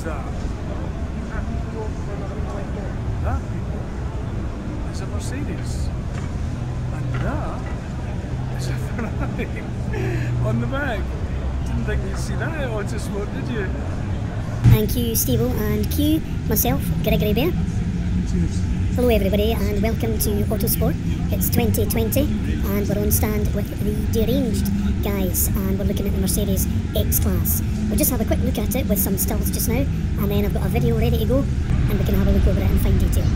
Mercedes. That people is a Mercedes. And that is a Ferrari on the back. Didn't think you'd see that at Autosport, did you? Thank you, Stevo, and cue myself, Gregory Bear. Cheers. Hello everybody and welcome to Autosport. It's 2020 and we're on stand with the deranged guys and we're looking at the Mercedes X-Class. We'll just have a quick look at it with some stills just now, and then I've got a video ready to go and we can have a look over it in fine detail.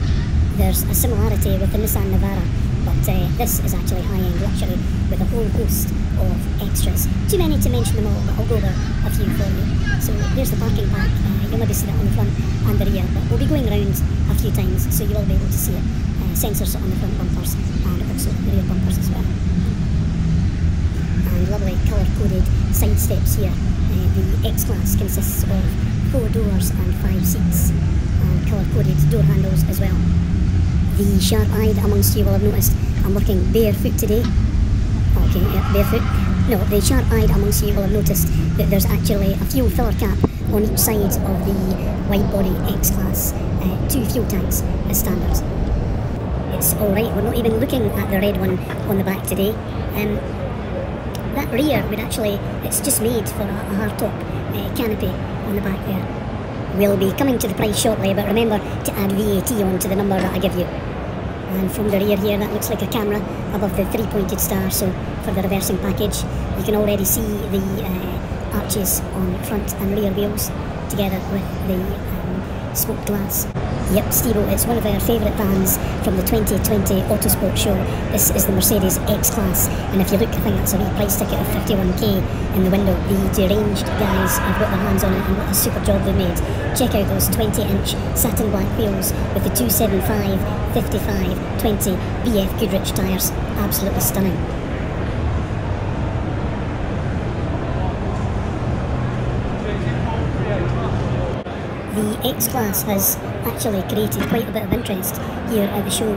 There's a similarity with the Nissan Navara, but this is actually high-end luxury with a whole host of extras. Too many to mention them all, but I'll go over a few for you. So there's the parking pack. You'll maybe see that on the front and the rear, but we'll be going round a few times so you'll all be able to see it. Sensors on the front bumpers and also the rear bumpers as well. And lovely colour-coded side steps here. The X-Class consists of 4 doors and 5 seats, and colour-coded door handles as well. The sharp-eyed amongst you will have noticed I'm working barefoot today. Okay, barefoot. No, the sharp-eyed amongst you will have noticed that there's actually a fuel filler cap on each side of the wide-body X-Class. 2 fuel tanks as standard. It's alright, we're not even looking at the red one on the back today. That rear would actually, it's just made for a hard top canopy on the back there. We'll be coming to the price shortly, but remember to add VAT onto the number that I give you. And from the rear here, that looks like a camera above the 3-pointed star, so for the reversing package. You can already see the arches on front and rear wheels, together with the smoked glass. Yep, Stevo, it's one of our favourite vans from the 2020 Autosport show. This is the Mercedes X-Class, and if you look, I think that's a wee price ticket of 51k in the window. The deranged guys have got their hands on it, and what a super job they made. Check out those 20-inch satin black wheels with the 275, 55, 20 BF Goodrich tyres. Absolutely stunning. The X-Class has actually created quite a bit of interest here at the show.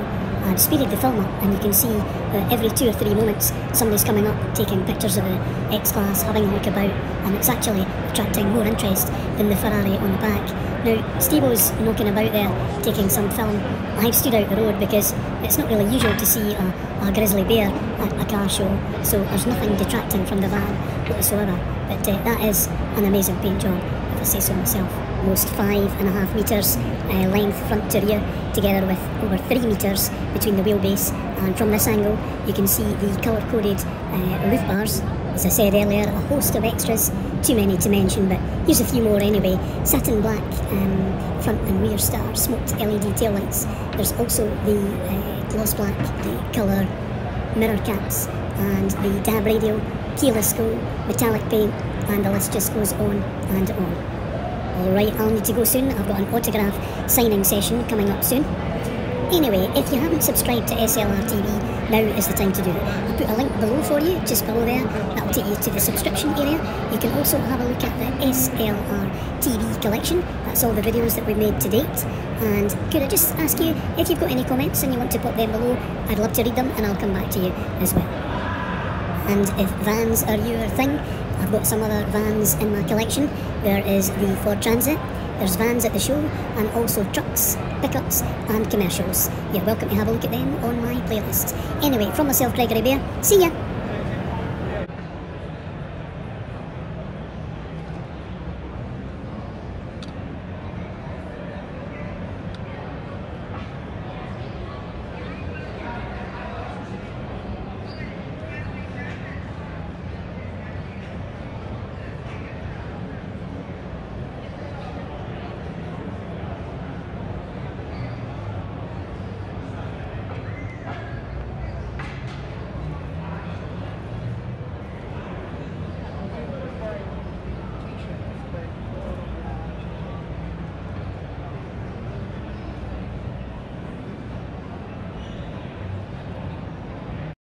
I've speeded the film up and you can see that every 2 or 3 moments somebody's coming up taking pictures of the X-Class, having a look about, and it's actually attracting more interest than the Ferrari on the back. Now, Stevo's knocking about there taking some film. I've stood out the road because it's not really usual to see a grizzly bear at a car show, so there's nothing detracting from the van whatsoever, but that is an amazing paint job, if I say so myself. Almost 5.5 metres length front to rear, together with over 3 metres between the wheelbase, and from this angle you can see the colour-coded roof bars. As I said earlier, a host of extras, too many to mention, but here's a few more anyway. Satin black front and rear star, smoked LED taillights. There's also the gloss black, the colour mirror caps, and the DAB radio, keyless go, metallic paint, and the list just goes on and on. Alright, I'll need to go soon. I've got an autograph signing session coming up soon. Anyway, if you haven't subscribed to SLR TV, now is the time to do it. I'll put a link below for you, just below there. That'll take you to the subscription area. You can also have a look at the SLR TV collection. That's all the videos that we've made to date. And could I just ask you, if you've got any comments and you want to put them below, I'd love to read them and I'll come back to you as well. And if vans are your thing, I've got some other vans in my collection. There is the Ford Transit, there's vans at the show, and also trucks, pickups and commercials. You're welcome to have a look at them on my playlist. Anyway, from myself, Gregory Bear, see ya!